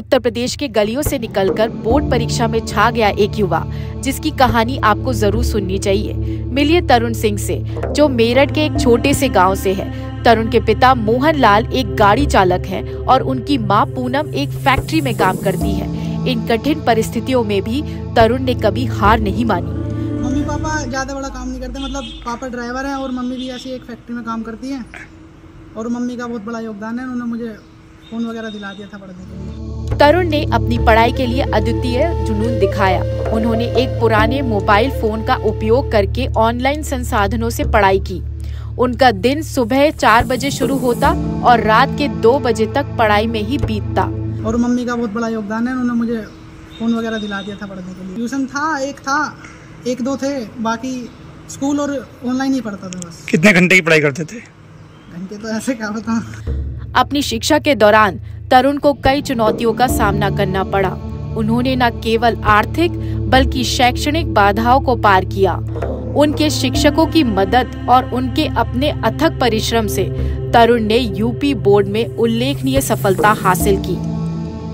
उत्तर प्रदेश के गलियों से निकलकर बोर्ड परीक्षा में छा गया एक युवा, जिसकी कहानी आपको जरूर सुननी चाहिए। मिलिए तरुण सिंह से, जो मेरठ के एक छोटे से गांव से है। तरुण के पिता मोहनलाल एक गाड़ी चालक हैं और उनकी मां पूनम एक फैक्ट्री में काम करती है। इन कठिन परिस्थितियों में भी तरुण ने कभी हार नहीं मानी। मम्मी पापा ज्यादा बड़ा काम नहीं करते, मतलब पापा ड्राइवर हैं और मम्मी भी ऐसी एक फैक्ट्री में काम करती हैं और मम्मी का बहुत बड़ा योगदान है। उन्होंने मुझे फोन वगैरह दिला दिया था पढ़ने के लिए। तरुण ने अपनी पढ़ाई के लिए अद्वितीय जुनून दिखाया। उन्होंने एक पुराने मोबाइल फोन का उपयोग करके ऑनलाइन संसाधनों से पढ़ाई की। उनका दिन सुबह 4 बजे शुरू होता और रात के 2 बजे तक पढ़ाई में ही बीतता। और मम्मी का बहुत बड़ा योगदान है, उन्होंने मुझे फोन वगैरह दिला दिया था पढ़ने के लिए। ट्यूशन था एक दो थे, बाकी स्कूल और ऑनलाइन ही पढ़ता था बस। कितने घंटे की पढ़ाई करते थे? घंटे तो ऐसे क्या बता। अपनी शिक्षा के दौरान तरुण को कई चुनौतियों का सामना करना पड़ा। उन्होंने न केवल आर्थिक बल्कि शैक्षणिक बाधाओं को पार किया। उनके शिक्षकों की मदद और उनके अपने अथक परिश्रम से तरुण ने यूपी बोर्ड में उल्लेखनीय सफलता हासिल की।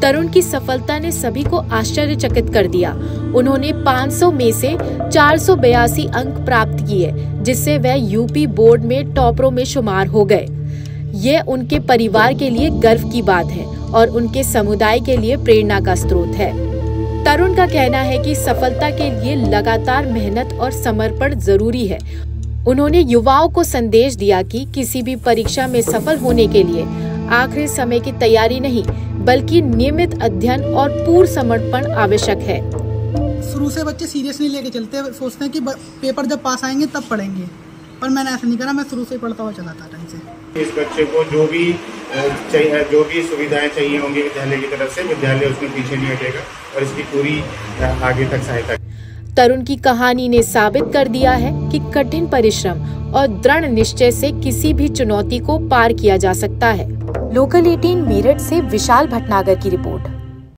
तरुण की सफलता ने सभी को आश्चर्यचकित कर दिया। उन्होंने 500 में से 482 अंक प्राप्त किए, जिससे वह यूपी बोर्ड में टॉपरों में शुमार हो गए। ये उनके परिवार के लिए गर्व की बात है और उनके समुदाय के लिए प्रेरणा का स्रोत है। तरुण का कहना है कि सफलता के लिए लगातार मेहनत और समर्पण जरूरी है। उन्होंने युवाओं को संदेश दिया कि किसी भी परीक्षा में सफल होने के लिए आखिरी समय की तैयारी नहीं बल्कि नियमित अध्ययन और पूर्ण समर्पण आवश्यक है। शुरू से बच्चे सीरियस नहीं लेके चलते, सोचते हैं कि पेपर जब पास आएंगे तब पढ़ेंगे, पर मैंने ऐसा नहीं करा। मैं शुरू से पढ़ता हुआ चला था टाइम से। इस बच्चे को जो भी सुविधाएं चाहिए होंगी विद्यालय की तरफ से, विद्यालय उसमें पीछे नहीं हटेगा और इसकी पूरी आगे तक सहायता। तरुण की कहानी ने साबित कर दिया है कि कठिन परिश्रम और दृढ़ निश्चय से किसी भी चुनौती को पार किया जा सकता है। लोकल 18 मेरठ से विशाल भटनागर की रिपोर्ट।